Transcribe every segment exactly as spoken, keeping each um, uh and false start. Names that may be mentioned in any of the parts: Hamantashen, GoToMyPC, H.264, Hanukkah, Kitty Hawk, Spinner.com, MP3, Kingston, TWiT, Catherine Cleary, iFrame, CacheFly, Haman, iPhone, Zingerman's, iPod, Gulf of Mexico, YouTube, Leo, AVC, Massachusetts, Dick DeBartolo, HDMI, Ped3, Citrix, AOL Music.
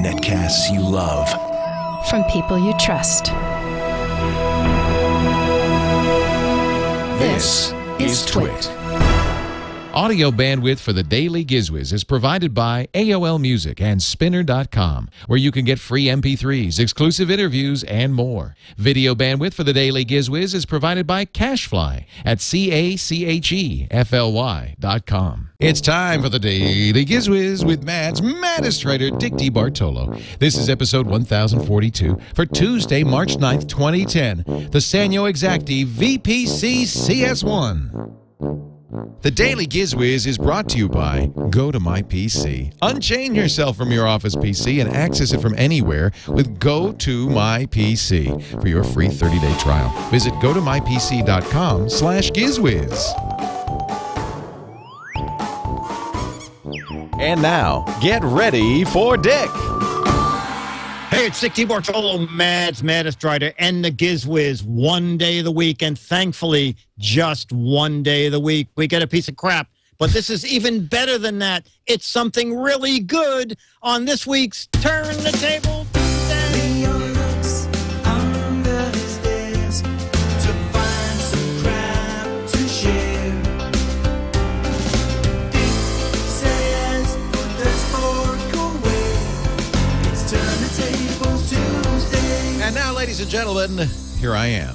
Netcasts you love from people you trust. This is TWiT. Audio bandwidth for the Daily Giz Wiz is provided by A O L Music and Spinner dot com, where you can get free M P threes, exclusive interviews, and more. Video bandwidth for the Daily Giz Wiz is provided by CacheFly at C A C H E F L Y dot com. It's time for the Daily Giz Wiz with Matt's maddest trader, Dick DeBartolo. This is episode one thousand forty-two for Tuesday, March ninth, twenty ten. The Sanyo Xacti V P C C S one. The Daily Giz Wiz is brought to you by GoToMyPC. Unchain yourself from your office P C and access it from anywhere with GoToMyPC for your free thirty day trial. Visit GoToMyPC dot com slash Giz Wiz. And now, get ready for Dick. Hey, it's Dick DeBartolo, Mads, Maddest Rider, and the Giz Wiz. One day of the week, and thankfully, just one day of the week. We get a piece of crap, but this is even better than that. It's something really good on this week's Turn the Table Tuesday. Leo looks under his desk to find some crap to share. Dick says, put this fork away. It's Turn the Table. And now, ladies and gentlemen, here I am.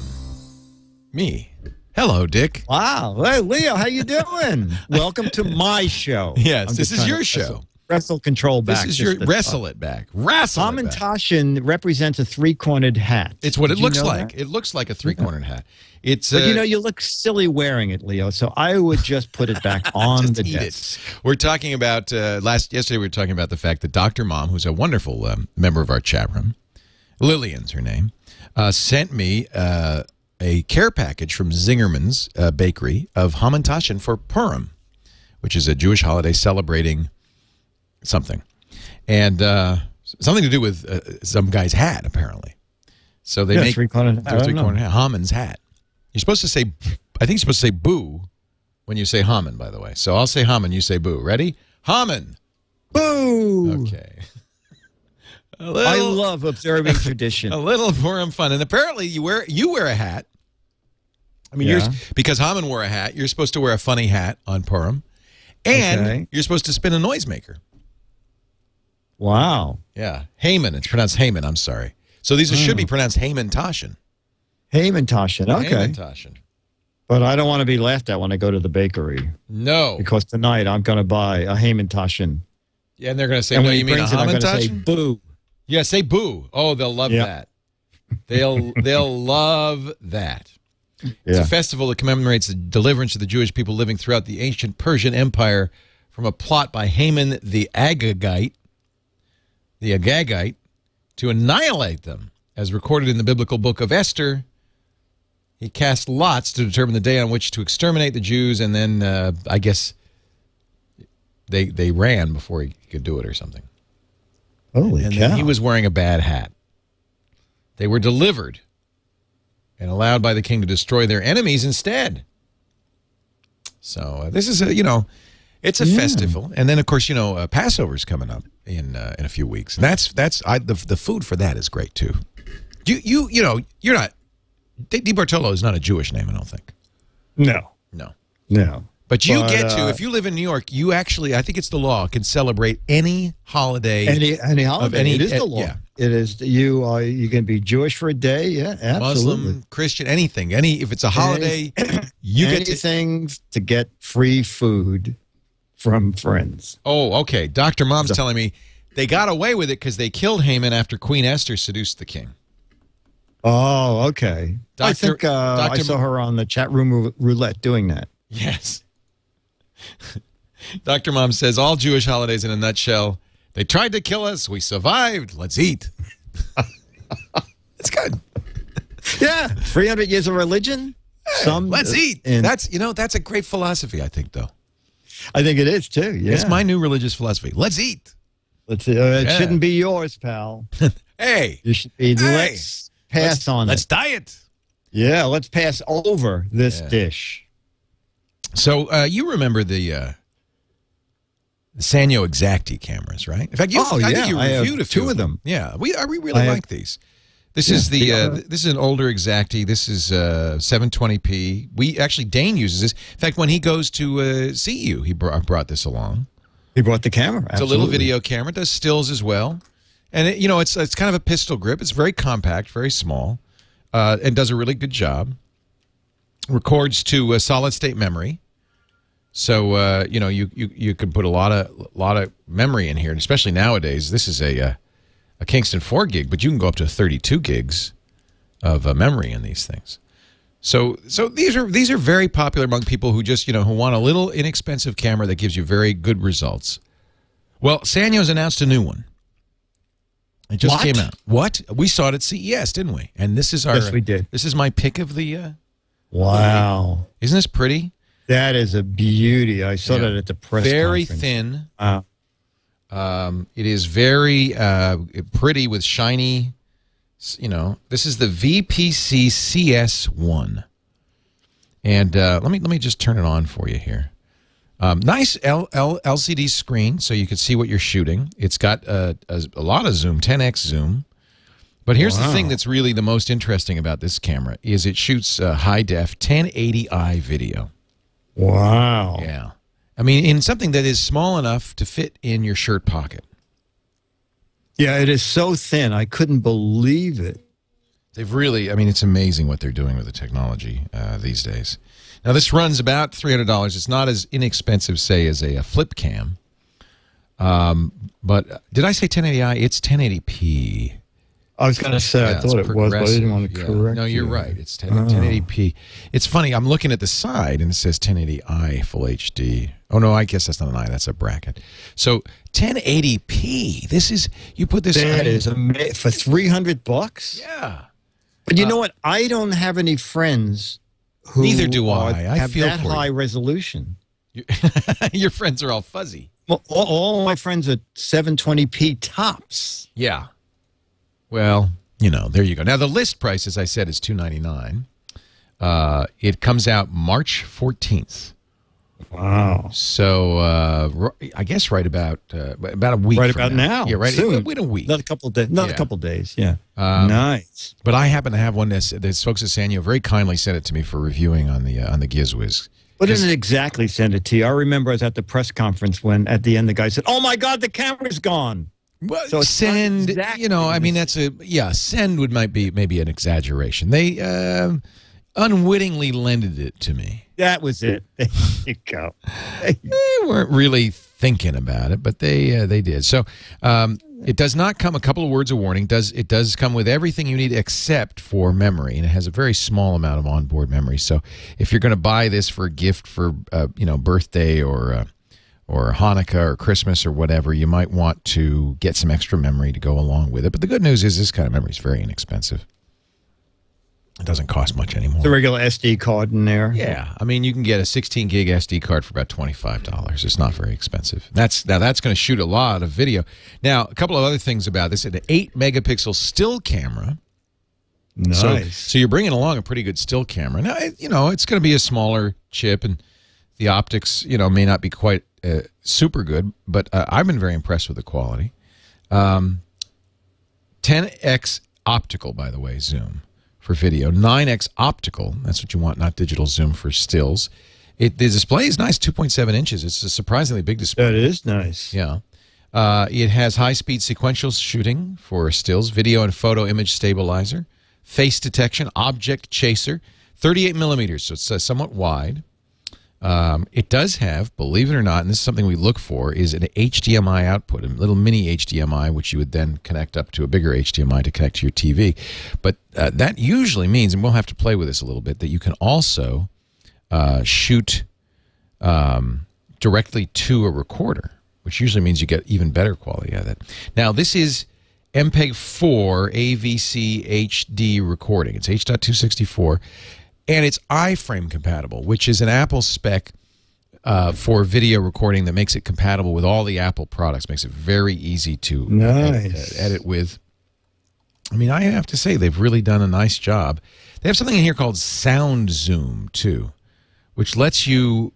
Me. Hello, Dick. Wow. Hey, Leo, how you doing? Welcome to my show. Yes, I'm this is your show. Wrestle, wrestle control back. This is your, wrestle it back. Wrestle it back. Hamantashen represents a three-cornered hat. It's what Did it looks like. That? It looks like a three-cornered hat. It's, but, uh, you know, you look silly wearing it, Leo, so I would just put it back on the desk. It. We're talking about, uh, last yesterday we were talking about the fact that Doctor Mom, who's a wonderful um, member of our chat room, Lillian's her name, uh, sent me uh, a care package from Zingerman's uh, Bakery of Hamantashen for Purim, which is a Jewish holiday celebrating something. And uh, something to do with uh, some guy's hat, apparently. So they yeah, make three-cornered hat. Haman's hat. You're supposed to say, I think you're supposed to say boo when you say Haman, by the way. So I'll say Haman, you say boo. Ready? Haman. Boo. Okay. Little, I love observing tradition. A little Purim fun, and apparently you wear you wear a hat. I mean, yeah. you're, because Haman wore a hat, you're supposed to wear a funny hat on Purim, and okay. you're supposed to spin a noisemaker. Wow. Yeah, Haman. It's pronounced Haman. I'm sorry. So these oh. should be pronounced Hamantashen. Hamantashen. Okay. Hamantashen. But I don't want to be laughed at when I go to the bakery. No, because tonight I'm going to buy a Hamantashen. Yeah, and they're going to say, and "No, you mean a Hamantashen?" Boo. Yeah, say boo. Oh, they'll love yep. that. They'll they'll love that. Yeah. It's a festival that commemorates the deliverance of the Jewish people living throughout the ancient Persian Empire from a plot by Haman the Agagite, the Agagite, to annihilate them, as recorded in the biblical book of Esther. He cast lots to determine the day on which to exterminate the Jews, and then uh, I guess they they ran before he could do it or something. Holy and cow. Then he was wearing a bad hat. They were delivered and allowed by the king to destroy their enemies instead. So uh, this is, a, you know, it's a yeah. festival. And then, of course, you know, uh, Passover's coming up in uh, in a few weeks. And that's, that's I, the, the food for that is great, too. You, you, you know, you're not, DeBartolo is not a Jewish name, I don't think. No. No. No. But you but, get to, uh, if you live in New York, you actually, I think it's the law, can celebrate any holiday. Any, any holiday. Of any, it is the law. Yeah. It is, you are, you can be Jewish for a day, yeah, absolutely. Muslim, Christian, anything. Any, if it's a holiday, any, you get to. Things to get free food from friends. Oh, okay. Doctor Mom's so, telling me they got away with it because they killed Haman after Queen Esther seduced the king. Oh, okay. Doctor, I think uh, Doctor I saw her on the chat room roulette doing that. Yes. Doctor Mom says, all Jewish holidays in a nutshell. They tried to kill us. We survived. Let's eat. It's good. Yeah. three hundred years of religion. Hey, some let's eat. And that's, you know, that's a great philosophy, I think, though. I think it is, too. Yeah. It's my new religious philosophy. Let's eat. Let's eat. Uh, it yeah. shouldn't be yours, pal. Hey. You should be, hey. Let's pass let's, on let's it. Let's diet. Yeah. Let's pass over this yeah. dish. So uh, you remember the uh, Sanyo Xacti cameras, right? In fact, you, oh, I yeah. think you reviewed a few two of them. them. Yeah, we I, we really I like have, these. This yeah, is the, the uh, this is an older Xacti. This is uh, seven twenty p. We actually Dane uses this. In fact, when he goes to uh, see you, he brought brought this along. He brought the camera. Absolutely. It's a little video camera. It does stills as well, and it, you know it's it's kind of a pistol grip. It's very compact, very small, uh, and does a really good job. Records to uh, solid state memory. So uh, you know you, you you can put a lot of lot of memory in here, and especially nowadays, this is a uh, a Kingston four gig, but you can go up to thirty-two gigs of uh, memory in these things. So so these are these are very popular among people who just you know who want a little inexpensive camera that gives you very good results. Well, Sanyo's announced a new one. It just what? came out. What we saw it at C E S, didn't we? And this is our yes, we did. This is my pick of the. Uh, wow! Movie. Isn't this pretty? That is a beauty. I saw yeah. that at the press very conference. Thin. Wow. Um, it is very uh, pretty with shiny, you know. This is the V P C C S one. And uh, let me let me just turn it on for you here. Um, nice L L C D screen so you can see what you're shooting. It's got a, a, a lot of zoom, ten X zoom. But here's wow. the thing that's really the most interesting about this camera is it shoots uh, high def ten eighty i video. Wow. Yeah. I mean, in something that is small enough to fit in your shirt pocket. Yeah, it is so thin. I couldn't believe it. They've really, I mean, it's amazing what they're doing with the technology uh, these days. Now, this runs about three hundred dollars. It's not as inexpensive, say, as a, a flip cam. Um, but did I say ten eighty i? It's ten eighty p. I was going to say, yeah, I thought it was, but I didn't want to yeah. correct No, you're you. right. It's ten, oh. ten eighty p. It's funny. I'm looking at the side, and it says ten eighty i Full H D. Oh, no, I guess that's not an I. That's a bracket. So ten eighty p. This is, you put this That is amazing. For three hundred bucks? Yeah. But you uh, know what? I don't have any friends who neither do I. Are, I have feel that for high you. resolution. You, your friends are all fuzzy. Well, all, all my friends are seven twenty p tops. Yeah. Well, you know, there you go. Now, the list price, as I said, is two ninety-nine. Uh, it comes out March fourteenth. Wow. So, uh, I guess right about uh, about a week. Right about now. now. Yeah, right. Soon. Wait a week. Not a couple of days. Not yeah. a couple of days. Yeah. Um, nice. But I happen to have one that this folks at Sanyo very kindly sent it to me for reviewing on the uh, on the Giz Wiz. But didn't exactly send it to you. I remember I was at the press conference when at the end the guy said, "Oh my God, the camera's gone." Well, so send, exactly you know, I mean, that's a, yeah, send would might be maybe an exaggeration. They uh, unwittingly lended it to me. That was it. There you go. They weren't really thinking about it, but they uh, they did. So um, it does not come, a couple of words of warning, does it does come with everything you need except for memory, and it has a very small amount of onboard memory. So if you're going to buy this for a gift for, uh, you know, birthday or... Uh, or Hanukkah or Christmas or whatever, you might want to get some extra memory to go along with it. But the good news is this kind of memory is very inexpensive. It doesn't cost much anymore. The regular S D card in there. Yeah. I mean, you can get a sixteen gig S D card for about twenty-five dollars. It's not very expensive. That's Now, that's going to shoot a lot of video. Now, a couple of other things about this. An eight megapixel still camera. Nice. So, so you're bringing along a pretty good still camera. Now, it, you know, it's going to be a smaller chip, and the optics, you know, may not be quite... Uh, super good, but uh, I've been very impressed with the quality. Um, ten X optical, by the way, zoom for video. nine X optical, that's what you want, not digital zoom for stills. It, the display is nice, two point seven inches. It's a surprisingly big display. That is nice. Yeah. Uh, it has high-speed sequential shooting for stills, video and photo image stabilizer, face detection, object chaser, thirty-eight millimeters, so it's uh, somewhat wide. Um, it does have, believe it or not, and this is something we look for, is an H D M I output, a little mini H D M I, which you would then connect up to a bigger H D M I to connect to your T V. But uh, that usually means, and we'll have to play with this a little bit, that you can also uh, shoot um, directly to a recorder, which usually means you get even better quality out of it. Now, this is M P E G four A V C H D recording. It's H dot two sixty-four. And it's iFrame compatible, which is an Apple spec uh, for video recording that makes it compatible with all the Apple products. Makes it very easy to nice. edit, edit with. I mean, I have to say they've really done a nice job. They have something in here called Sound Zoom, too, which lets you,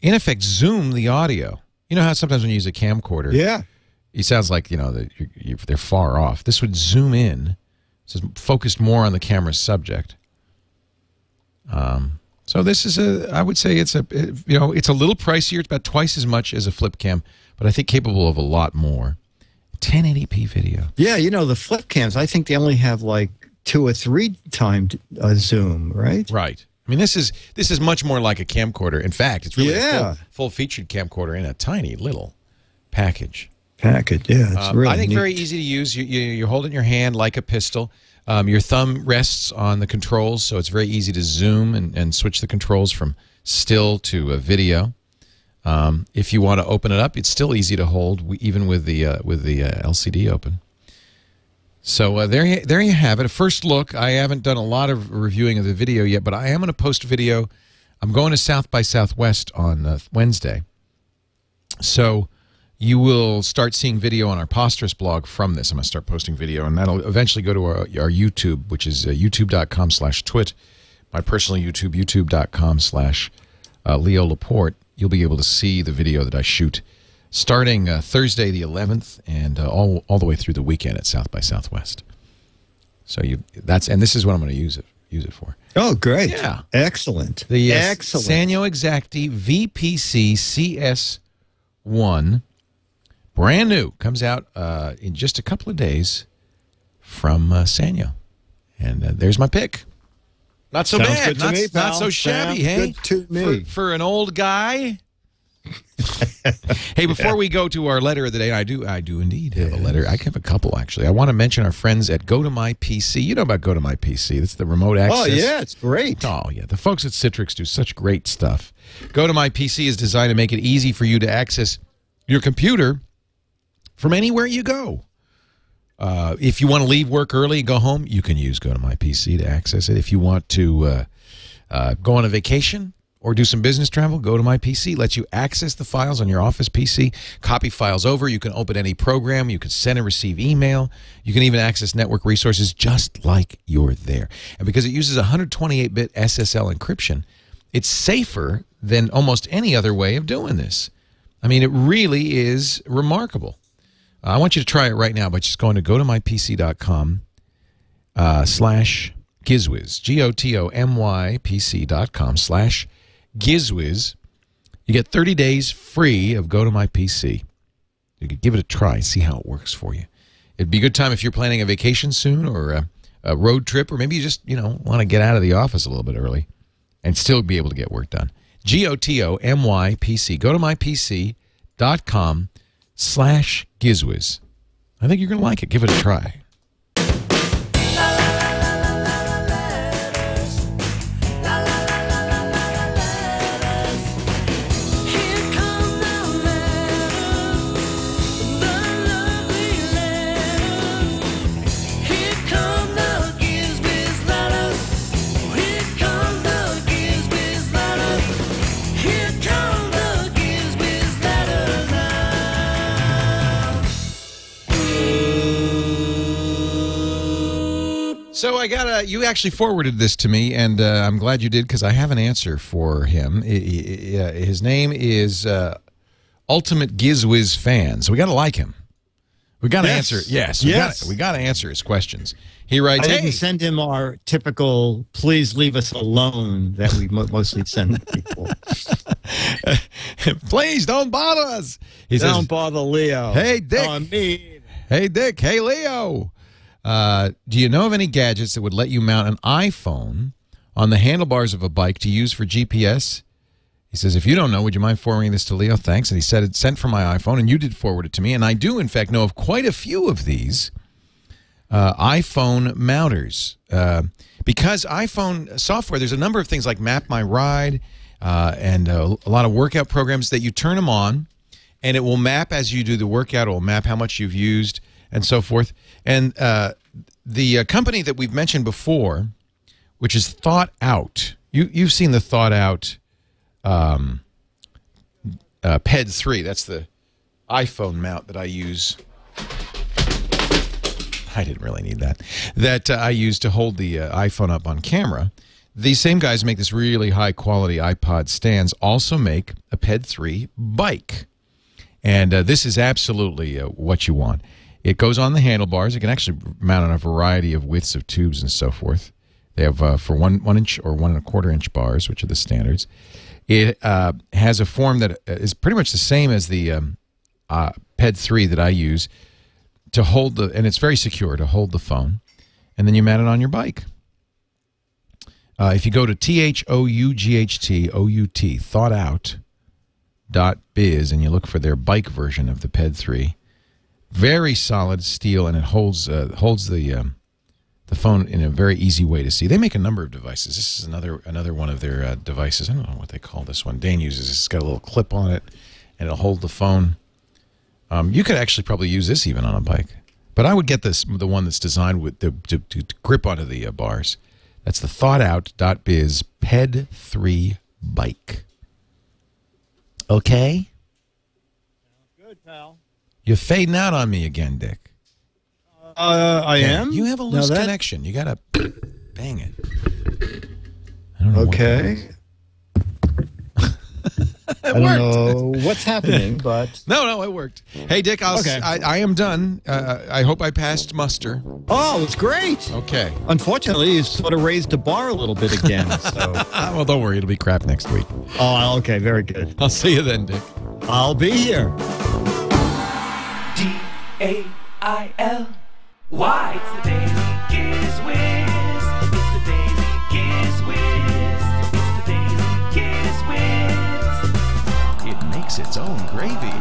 in effect, zoom the audio. You know how sometimes when you use a camcorder, yeah, it sounds like, you know, the, you, you, they're far off. This would zoom in, so focused more on the camera's subject. Um, so this is a, I would say it's a, it, you know, it's a little pricier. It's about twice as much as a flip cam, but I think capable of a lot more. ten eighty p video. Yeah, you know, the flip cams, I think they only have like two or three times uh, zoom, right? Right. I mean, this is this is much more like a camcorder. In fact, it's really yeah. a full, full featured camcorder in a tiny little package. Package, yeah. It's um, really I think neat. Very easy to use. You, you, you hold it in your hand like a pistol. Um, your thumb rests on the controls, so it's very easy to zoom and, and switch the controls from still to a video. Um, if you want to open it up, it's still easy to hold, even with the uh, with the uh, L C D open. So uh, there, you, there you have it. A first look. I haven't done a lot of reviewing of the video yet, but I am going to post a video. I'm going to South by Southwest on uh, Wednesday. So you will start seeing video on our Posterous blog from this. I'm going to start posting video, and that'll eventually go to our, our YouTube, which is uh, youtube.com slash twit. My personal YouTube, youtube.com slash Leo Laporte. You'll be able to see the video that I shoot starting uh, Thursday the eleventh and uh, all all the way through the weekend at South by Southwest. So you that's and this is what I'm going to use it use it for. Oh, great! Yeah, excellent. The uh, excellent Sanyo Xacti V P C C S one, brand new, comes out uh, in just a couple of days from uh, Sanyo, and uh, there's my pick. Not so Sounds bad. Good to not, me, pal. Not so shabby. Sounds hey, good to me. For, for an old guy. Hey, before yeah. we go to our letter of the day, and I do, I do indeed have yes. a letter. I have a couple, actually. I want to mention our friends at Go To My P C. You know about Go To My P C. That's the remote access. Oh, yeah, it's great. Oh, yeah. The folks at Citrix do such great stuff. Go To My P C is designed to make it easy for you to access your computer from anywhere you go. Uh, if you want to leave work early and go home, you can use Go To My P C to access it. If you want to uh, uh, go on a vacation or do some business travel, Go To My P C lets you access the files on your office P C, copy files over. You can open any program. You can send and receive email. You can even access network resources just like you're there. And because it uses one twenty-eight bit S S L encryption, it's safer than almost any other way of doing this. I mean, it really is remarkable. I want you to try it right now by just going to go to my P C dot com uh, slash gizwiz, G O T O M Y P C dot com slash gizwiz. You get thirty days free of Go To My P C. You could give it a try and see how it works for you. It'd be a good time if you're planning a vacation soon or a, a road trip, or maybe you just, you know, want to get out of the office a little bit early and still be able to get work done. G O T O M Y P C, go to my P C dot com slash gizwiz. I think you're going to like it. Give it a try. So I got a, you actually forwarded this to me, and uh, I'm glad you did, because I have an answer for him. I, I, I, his name is uh, Ultimate Gizwiz Fan, so we got to like him. We got to yes. answer. Yes. Yes. We got to answer his questions. He writes, I didn't hey. send him our typical, please leave us alone, that we mostly send people. Please don't bother us. He don't says, bother Leo. Hey, Dick. Oh, me. Hey, Dick. Hey, Leo. Uh, do you know of any gadgets that would let you mount an iPhone on the handlebars of a bike to use for G P S? He says, if you don't know, would you mind forwarding this to Leo? Thanks. And he said, it's sent from my iPhone, and you did forward it to me. And I do, in fact, know of quite a few of these uh, iPhone mounters. Uh, because iPhone software, there's a number of things like Map My Ride uh, and uh, a lot of workout programs that you turn them on, and it will map as you do the workout. It will map how much you've used and so forth. And uh, the uh, company that we've mentioned before, which is ThoughtOut, you, you've seen the ThoughtOut um, uh, Ped three. That's the iPhone mount that I use. I didn't really need that. That uh, I use to hold the uh, iPhone up on camera. These same guys make this really high-quality iPod stands, also make a Ped three bike. And uh, this is absolutely uh, what you want. It goes on the handlebars. It can actually mount on a variety of widths of tubes and so forth. They have uh, for one one inch or one and a quarter inch bars, which are the standards. It uh, has a form that is pretty much the same as the um, uh, Ped three that I use to hold the, and it's very secure to hold the phone. And then you mount it on your bike. Uh, if you go to T H O U G H T O U T, thought out dot biz, and you look for their bike version of the Ped three, very solid steel, and it holds uh, holds the um, the phone in a very easy way to see. They make a number of devices. This is another another one of their uh, devices. I don't know what they call this one. Dane uses this. It's got a little clip on it, and it'll hold the phone. Um, you could actually probably use this even on a bike, but I would get this the one that's designed with the, to, to, to grip onto the uh, bars. That's the thought out dot biz Ped three bike. Okay? Good, pal. You're fading out on me again, Dick. Uh, I yeah, am? You have a loose that... connection. You got to bang it. I don't know okay. I don't know what's happening, but... No, no, it worked. Hey, Dick, I'll okay. I, I am done. Uh, I hope I passed muster. Oh, it's great. Okay. Unfortunately, you sort of raised the bar a little bit again. So. Well, don't worry. It'll be crap next week. Oh, okay. Very good. I'll see you then, Dick. I'll be here. D A I L Y. It's the Daily Giz Wiz. It's the Daily Giz Wiz. It's the Daily Giz Wiz. It makes its own gravy.